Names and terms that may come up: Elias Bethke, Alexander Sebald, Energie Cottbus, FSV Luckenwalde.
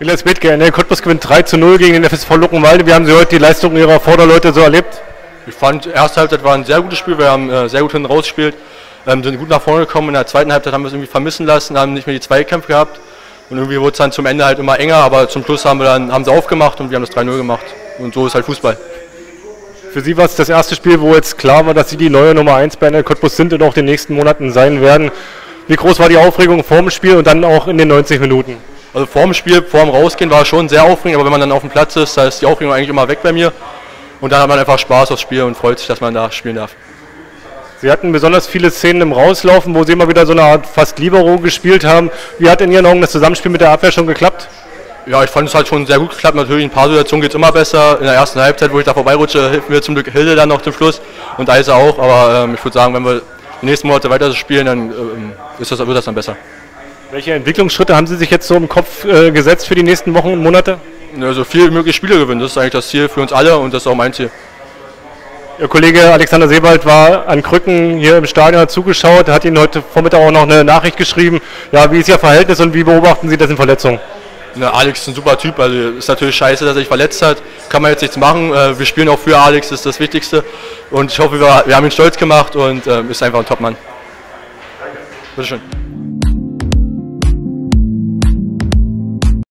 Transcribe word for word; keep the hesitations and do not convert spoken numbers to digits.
Elias Bethke, Energie Cottbus gewinnt drei zu null gegen den F S V Luckenwalde. Wie haben Sie heute die Leistung Ihrer Vorderleute so erlebt? Ich fand, erste Halbzeit war ein sehr gutes Spiel. Wir haben äh, sehr gut hinten rausgespielt, ähm, sind gut nach vorne gekommen. In der zweiten Halbzeit haben wir es irgendwie vermissen lassen, haben nicht mehr die Zweikämpfe gehabt. Und irgendwie wurde es dann zum Ende halt immer enger, aber zum Schluss haben wir dann, haben sie aufgemacht und wir haben das drei null gemacht. Und so ist halt Fußball. Für Sie war es das erste Spiel, wo jetzt klar war, dass Sie die neue Nummer eins bei Energie Cottbus sind und auch in den nächsten Monaten sein werden. Wie groß war die Aufregung vor dem Spiel und dann auch in den neunzig Minuten? Also vor dem Spiel, vor dem Rausgehen war es schon sehr aufregend, aber wenn man dann auf dem Platz ist, da ist die Aufregung eigentlich immer weg bei mir. Und dann hat man einfach Spaß aufs Spiel und freut sich, dass man da spielen darf. Sie hatten besonders viele Szenen im Rauslaufen, wo Sie immer wieder so eine Art fast Libero gespielt haben. Wie hat in Ihren Augen das Zusammenspiel mit der Abwehr schon geklappt? Ja, ich fand es halt schon sehr gut geklappt. Natürlich, in ein paar Situationen geht es immer besser. In der ersten Halbzeit, wo ich da vorbeirutsche, hilft mir zum Glück Hilde dann noch zum Schluss und Eise auch. Aber ähm, ich würde sagen, wenn wir die nächsten Monate weiter so spielen, dann ähm, ist das, wird das dann besser. Welche Entwicklungsschritte haben Sie sich jetzt so im Kopf äh, gesetzt für die nächsten Wochen und Monate? Ja, so viel wie möglich Spiele gewinnen. Das ist eigentlich das Ziel für uns alle und das ist auch mein Ziel. Ihr Kollege Alexander Sebald war an Krücken hier im Stadion zugeschaut, hat Ihnen heute Vormittag auch noch eine Nachricht geschrieben. Ja, wie ist Ihr Verhältnis und wie beobachten Sie das in Verletzungen? Na, Alex ist ein super Typ, also ist natürlich scheiße, dass er sich verletzt hat, kann man jetzt nichts machen. Wir spielen auch für Alex, das ist das Wichtigste und ich hoffe, wir haben ihn stolz gemacht und ist einfach ein Topmann. Bitteschön.